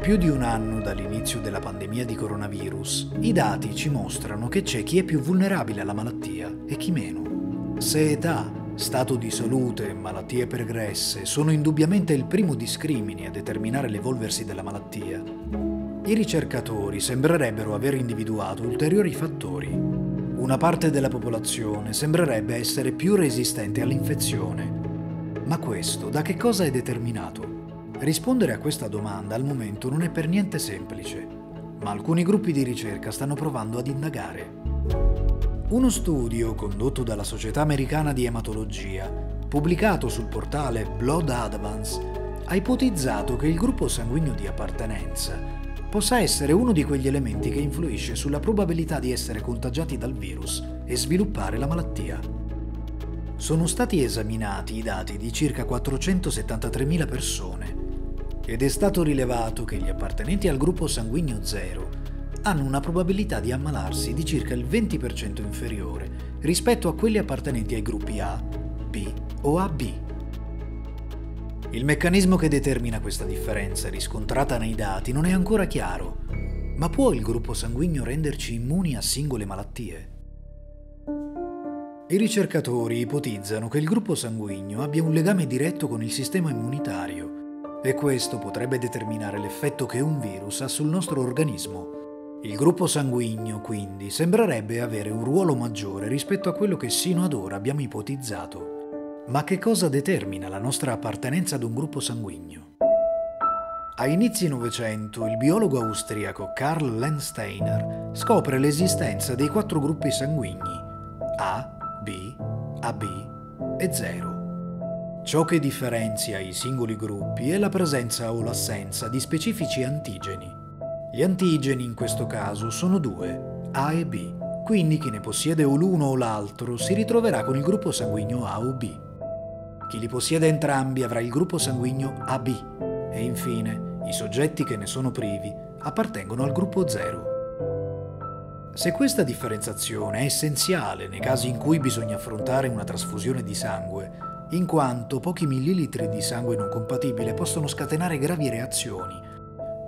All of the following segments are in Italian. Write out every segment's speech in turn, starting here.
più di un anno dall'inizio della pandemia di coronavirus, i dati ci mostrano che c'è chi è più vulnerabile alla malattia e chi meno. Se età, stato di salute, malattie pregresse sono indubbiamente il primo discrimine a determinare l'evolversi della malattia, i ricercatori sembrerebbero aver individuato ulteriori fattori. Una parte della popolazione sembrerebbe essere più resistente all'infezione. Ma questo da che cosa è determinato? Rispondere a questa domanda al momento non è per niente semplice, ma alcuni gruppi di ricerca stanno provando ad indagare. Uno studio condotto dalla Società Americana di Ematologia, pubblicato sul portale Blood Advances, ha ipotizzato che il gruppo sanguigno di appartenenza possa essere uno di quegli elementi che influisce sulla probabilità di essere contagiati dal virus e sviluppare la malattia. Sono stati esaminati i dati di circa 473.000 persone ed è stato rilevato che gli appartenenti al gruppo sanguigno 0 hanno una probabilità di ammalarsi di circa il 20% inferiore rispetto a quelli appartenenti ai gruppi A, B o AB. Il meccanismo che determina questa differenza riscontrata nei dati non è ancora chiaro, ma può il gruppo sanguigno renderci immuni a singole malattie? I ricercatori ipotizzano che il gruppo sanguigno abbia un legame diretto con il sistema immunitario e questo potrebbe determinare l'effetto che un virus ha sul nostro organismo. Il gruppo sanguigno, quindi, sembrerebbe avere un ruolo maggiore rispetto a quello che sino ad ora abbiamo ipotizzato. Ma che cosa determina la nostra appartenenza ad un gruppo sanguigno? A inizi Novecento, il biologo austriaco Karl Landsteiner scopre l'esistenza dei 4 gruppi sanguigni A, B, AB e 0. Ciò che differenzia i singoli gruppi è la presenza o l'assenza di specifici antigeni. Gli antigeni in questo caso sono 2, A e B, quindi chi ne possiede o l'uno o l'altro si ritroverà con il gruppo sanguigno A o B. Chi li possiede entrambi avrà il gruppo sanguigno AB e infine i soggetti che ne sono privi appartengono al gruppo 0. Se questa differenziazione è essenziale nei casi in cui bisogna affrontare una trasfusione di sangue, in quanto pochi millilitri di sangue non compatibile possono scatenare gravi reazioni,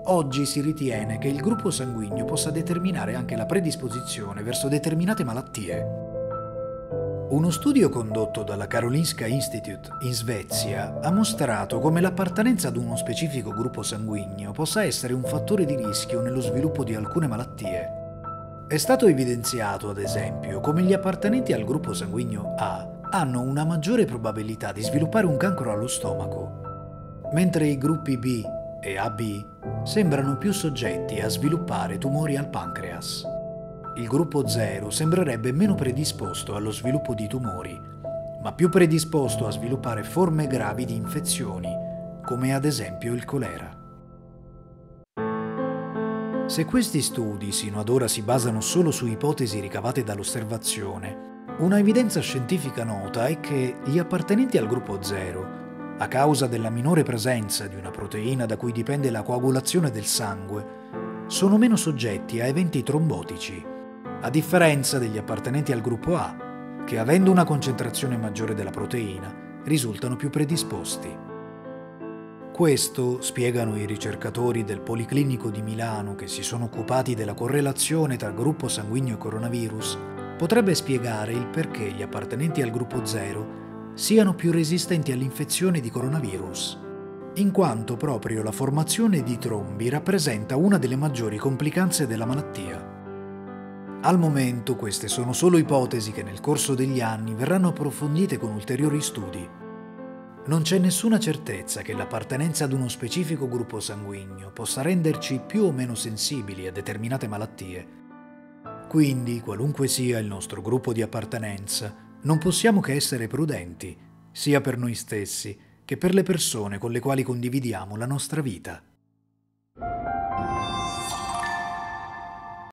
oggi si ritiene che il gruppo sanguigno possa determinare anche la predisposizione verso determinate malattie. Uno studio condotto dalla Karolinska Institute in Svezia ha mostrato come l'appartenenza ad uno specifico gruppo sanguigno possa essere un fattore di rischio nello sviluppo di alcune malattie. È stato evidenziato, ad esempio, come gli appartenenti al gruppo sanguigno A hanno una maggiore probabilità di sviluppare un cancro allo stomaco, mentre i gruppi B e AB sembrano più soggetti a sviluppare tumori al pancreas. Il gruppo 0 sembrerebbe meno predisposto allo sviluppo di tumori, ma più predisposto a sviluppare forme gravi di infezioni, come ad esempio il colera. Se questi studi sino ad ora si basano solo su ipotesi ricavate dall'osservazione, una evidenza scientifica nota è che gli appartenenti al gruppo 0, a causa della minore presenza di una proteina da cui dipende la coagulazione del sangue, sono meno soggetti a eventi trombotici, a differenza degli appartenenti al gruppo A, che avendo una concentrazione maggiore della proteina, risultano più predisposti. Questo, spiegano i ricercatori del Policlinico di Milano che si sono occupati della correlazione tra gruppo sanguigno e coronavirus, potrebbe spiegare il perché gli appartenenti al gruppo 0 siano più resistenti all'infezione di coronavirus, in quanto proprio la formazione di trombi rappresenta una delle maggiori complicanze della malattia. Al momento queste sono solo ipotesi che nel corso degli anni verranno approfondite con ulteriori studi. Non c'è nessuna certezza che l'appartenenza ad uno specifico gruppo sanguigno possa renderci più o meno sensibili a determinate malattie. Quindi, qualunque sia il nostro gruppo di appartenenza, non possiamo che essere prudenti, sia per noi stessi che per le persone con le quali condividiamo la nostra vita.